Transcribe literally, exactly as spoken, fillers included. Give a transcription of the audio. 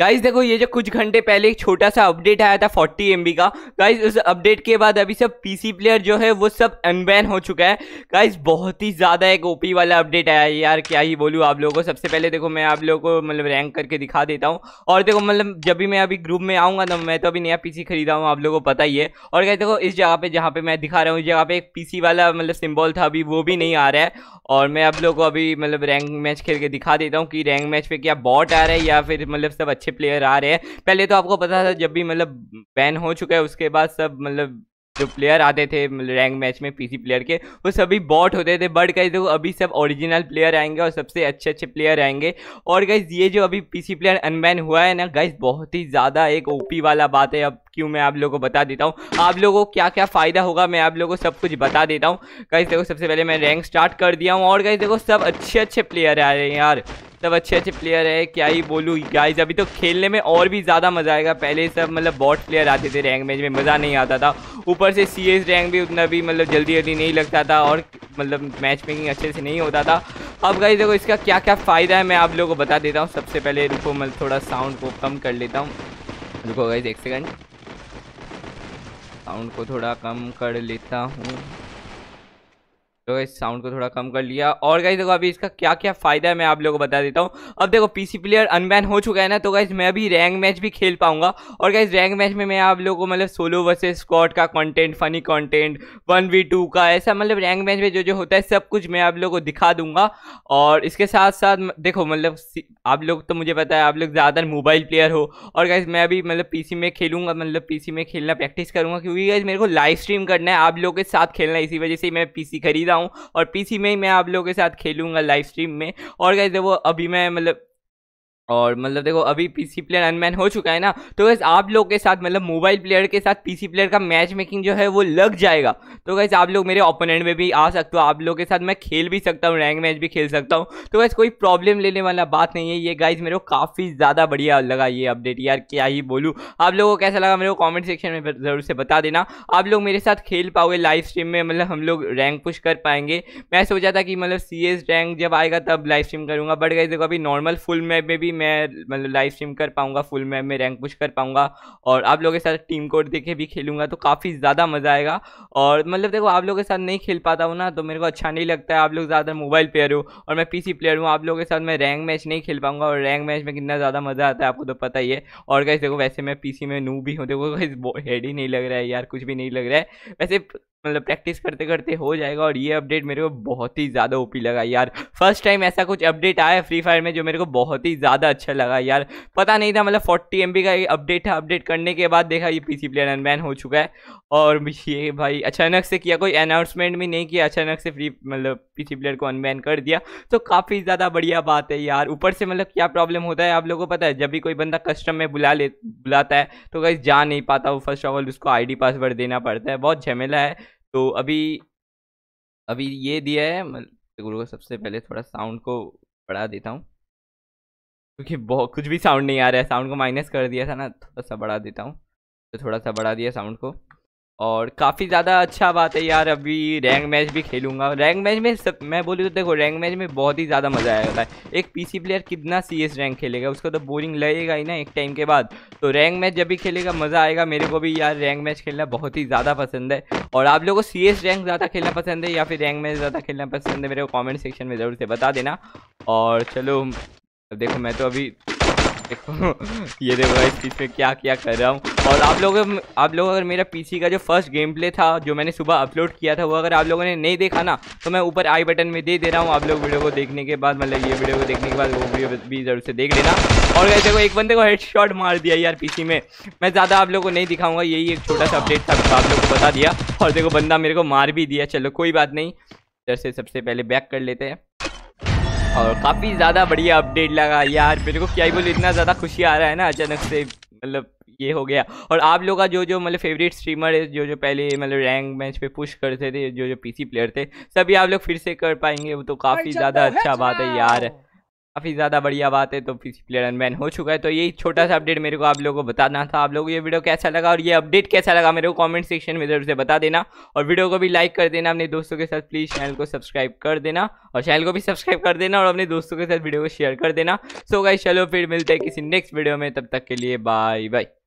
Guys देखो ये जो कुछ घंटे पहले एक छोटा सा अपडेट आया था चालीस एम बी का। गाइस उस अपडेट के बाद अभी सब पीसी प्लेयर जो है वो सब अनबैन हो चुका है। गाइस बहुत ही ज़्यादा एक ओपी वाला अपडेट आया है यार, क्या ही बोलूँ आप लोगों को। सबसे पहले देखो मैं आप लोगों को मतलब रैंक करके दिखा देता हूँ। और देखो मतलब जब भी मैं अभी ग्रुप में आऊँगा ना, मैं तो अभी नया पी सी खरीदा हूँ, आप लोगों को पता ही है। और गाइस देखो इस जगह पर जहाँ पर मैं दिखा रहा हूँ, इस जगह पर एक पी सी वाला मतलब सिम्बॉल था, अभी वो भी नहीं आ रहा है। और मैं आप लोगों को अभी मतलब रैंक मैच खेल के दिखा देता हूँ कि रैंक मैच पर क्या बॉट आ रहा है या फिर मतलब सब अच्छे प्लेयर आ रहे हैं। पहले तो आपको पता था जब भी मतलब बैन हो चुका है उसके बाद सब मतलब जो प्लेयर आते थे रैंक मैच में पीसी प्लेयर के वो सभी बॉट होते थे। बट गाइस देखो अभी सब ओरिजिनल प्लेयर आएंगे और सबसे अच्छे अच्छे प्लेयर आएंगे। और गाइस ये जो अभी पीसी प्लेयर अनबैन हुआ है ना गाइस, बहुत ही ज़्यादा एक ओपी वाला बात है। अब क्यों मैं आप लोगों को बता देता हूँ, आप लोगों को क्या क्या फ़ायदा होगा मैं आप लोगों को सब कुछ बता देता हूँ। गाइस देखो सबसे पहले मैं रैंक स्टार्ट कर दिया हूँ और गाइस देखो सब अच्छे अच्छे प्लेयर आ रहे हैं यार, सब अच्छे अच्छे प्लेयर है, क्या ही बोलूँ गाइस। अभी तो खेलने में और भी ज़्यादा मज़ा आएगा। पहले सब मतलब बॉट प्लेयर आते थे, रैंक मैच में मज़ा नहीं आता था। ऊपर से सीएस रैंक भी उतना भी मतलब जल्दी जल्दी नहीं लगता था और मतलब मैच मेकिंग अच्छे से नहीं होता था। अब गाइस देखो इसका क्या क्या फ़ायदा है मैं आप लोगों को बता देता हूँ। सबसे पहले रुको मैं थोड़ा साउंड को कम कर लेता हूँ, रुको गाइस एक सेकेंड, साउंड को थोड़ा कम कर लेता हूँ। तो गाइस साउंड को थोड़ा कम कर लिया। और गाइस देखो अभी इसका क्या क्या फ़ायदा है मैं आप लोगों को बता देता हूँ। अब देखो पीसी प्लेयर अनबैन हो चुका है ना, तो गाइस मैं अभी रैंक मैच भी खेल पाऊंगा। और गाइस रैंक मैच में मैं आप लोगों को मतलब सोलो वर्सेस स्क्वाड का content, funny content, one v two का, ऐसा मतलब रैंक मैच में जो जो होता है सब कुछ मैं आप लोगों को दिखा दूंगा। और इसके साथ साथ देखो मतलब आप लोग तो मुझे पता है आप लोग ज़्यादातर मोबाइल प्लेयर हो। और गाइस मैं अभी मतलब पी सी में खेलूँगा, मतलब पी सी में खेलना प्रैक्टिस करूँगा क्योंकि गाइस मेरे को लाइव स्ट्रीम करना है, आप लोगों के साथ खेलना है। इसी वजह से मैं पी सी खरीदा और पीसी में ही मैं आप लोगों के साथ खेलूंगा लाइव स्ट्रीम में। और गाइस देखो अभी मैं मतलब और मतलब देखो अभी पीसी प्लेयर अनबैन हो चुका है ना, तो गाइस आप लोग के साथ मतलब मोबाइल प्लेयर के साथ पीसी प्लेयर का मैच मेकिंग जो है वो लग जाएगा। तो गाइस आप लोग मेरे ओपोनेंट में भी आ सकते हो, आप लोग के साथ मैं खेल भी सकता हूँ, रैंक मैच भी खेल सकता हूँ। तो गाइस कोई प्रॉब्लम लेने वाला बात नहीं है। ये गाइस मेरे को काफ़ी ज़्यादा बढ़िया लगा ये अपडेट यार, क्या ही बोलूँ। आप लोगों को कैसा लगा मेरे को कॉमेंट सेक्शन में ज़रूर से बता देना। आप लोग मेरे साथ खेल पाओगे लाइव स्ट्रीम में, मतलब हम लोग रैंक पुश कर पाएंगे। मैं सोचा था कि मतलब सी एस रैंक जब आएगा तब लाइव स्ट्रीम करूँगा, बट गाइस देखो अभी नॉर्मल फुल मैप में भी मैं मतलब लाइव स्ट्रीम कर पाऊंगा, फुल मैप में रैंक पुश कर पाऊंगा और आप लोगों के साथ टीम कोड देके भी खेलूंगा, तो काफ़ी ज़्यादा मज़ा आएगा। और मतलब देखो आप लोगों के साथ नहीं खेल पाता हूँ ना, तो मेरे को अच्छा नहीं लगता है। आप लोग ज़्यादा मोबाइल प्लेयर हो और मैं पीसी प्लेयर हूँ, आप लोगों के साथ मैं रैंक मैच नहीं खेल पाऊंगा। और रैंक मैच में कितना ज़्यादा मज़ा आता है आपको तो पता ही है। और गाइस देखो वैसे मैं पीसी में नूब भी हूँ, देखो गाइस हेड ही नहीं लग रहा है यार, कुछ भी नहीं लग रहा है। वैसे मतलब प्रैक्टिस करते करते हो जाएगा। और ये अपडेट मेरे को बहुत ही ज़्यादा ओपी लगा यार, फर्स्ट टाइम ऐसा कुछ अपडेट आया फ्री फायर में जो मेरे को बहुत ही ज़्यादा अच्छा लगा यार। पता नहीं था मतलब चालीस एम बी का ये अपडेट है, अपडेट करने के बाद देखा ये पीसी प्लेयर अनबैन हो चुका है। और ये भाई अचानक से किया, कोई अनाउंसमेंट भी नहीं किया, अचानक से फ्री मतलब पीसी प्लेयर को अनबैन कर दिया, तो काफ़ी ज़्यादा बढ़िया बात है यार। ऊपर से मतलब क्या प्रॉब्लम होता है आप लोगों को पता है, जब भी कोई बंदा कस्टम में बुला ले बुलाता है तो गाइस जा नहीं पाता वो, फर्स्ट ऑफ ऑल उसको आई डी पासवर्ड देना पड़ता है, बहुत झमेला है। तो अभी अभी ये दिया है मतलब सबसे पहले थोड़ा साउंड को बढ़ा देता हूँ क्योंकि बहुत कुछ भी साउंड नहीं आ रहा है, साउंड को माइनस कर दिया था ना, थोड़ा सा बढ़ा देता हूँ, तो थोड़ा सा बढ़ा दिया साउंड को। और काफ़ी ज़्यादा अच्छा बात है यार, अभी रैंक मैच भी खेलूंगा। रैंक मैच में सब मैं बोलूँ तो देखो रैंक मैच में बहुत ही ज़्यादा मज़ा आएगा। एक पीसी प्लेयर कितना सीएस रैंक खेलेगा, उसको तो बोरिंग लगेगा ही ना एक टाइम के बाद। तो रैंक मैच जब भी खेलेगा मज़ा आएगा। मेरे को भी यार रैंक मैच खेलना बहुत ही ज़्यादा पसंद है। और आप लोगों को सीएस रैंक ज़्यादा खेलना पसंद है या फिर रैंक मैच ज़्यादा खेलना पसंद है, मेरे को कॉमेंट सेक्शन में ज़रूर से बता देना। और चलो देखो मैं तो अभी देखो ये देखो गाइस बीच में क्या क्या कर रहा हूँ। और आप लोग आप लोग अगर मेरा पीसी का जो फर्स्ट गेम प्ले था जो मैंने सुबह अपलोड किया था वो अगर आप लोगों ने नहीं देखा ना, तो मैं ऊपर आई बटन में दे दे रहा हूँ, आप लोग वीडियो को देखने के बाद मतलब ये वीडियो को देखने के बाद वो वीडियो भी जरूर से देख लेना। और गाइस देखो एक बंदे को हेडशॉट मार दिया यार पीसी में, मैं ज़्यादा आप लोग को नहीं दिखाऊँगा, यही एक छोटा सा अपडेट था आप लोग को बता दिया। और देखो बंदा मेरे को मार भी दिया, चलो कोई बात नहीं। इधर से सबसे पहले बैक कर लेते हैं। और काफ़ी ज़्यादा बढ़िया अपडेट लगा यार मेरे को, क्या ही बोलूं, इतना ज़्यादा खुशी आ रहा है ना अचानक से मतलब ये हो गया। और आप लोगों का जो जो मतलब फेवरेट स्ट्रीमर है, जो जो पहले मतलब रैंक मैच पे पुश करते थे, जो जो पीसी प्लेयर थे, सभी आप लोग फिर से कर पाएंगे, वो तो काफ़ी ज़्यादा अच्छा बात है यार। काफ़ी ज़्यादा बढ़िया बात है। तो पीसी प्लेयर अनबैन हो चुका है। तो यही छोटा सा अपडेट मेरे को आप लोगों को बताना था। आप लोगों को ये वीडियो कैसा लगा और ये अपडेट कैसा लगा मेरे को कमेंट सेक्शन में जरूर से बता देना, और वीडियो को भी लाइक कर देना अपने दोस्तों के साथ। प्लीज़ चैनल को सब्सक्राइब कर देना और चैनल को भी सब्सक्राइब कर देना और अपने दोस्तों के साथ वीडियो को शेयर कर देना। सो गाइस चलो फिर मिलते हैं किसी नेक्स्ट वीडियो में, तब तक के लिए बाय बाय।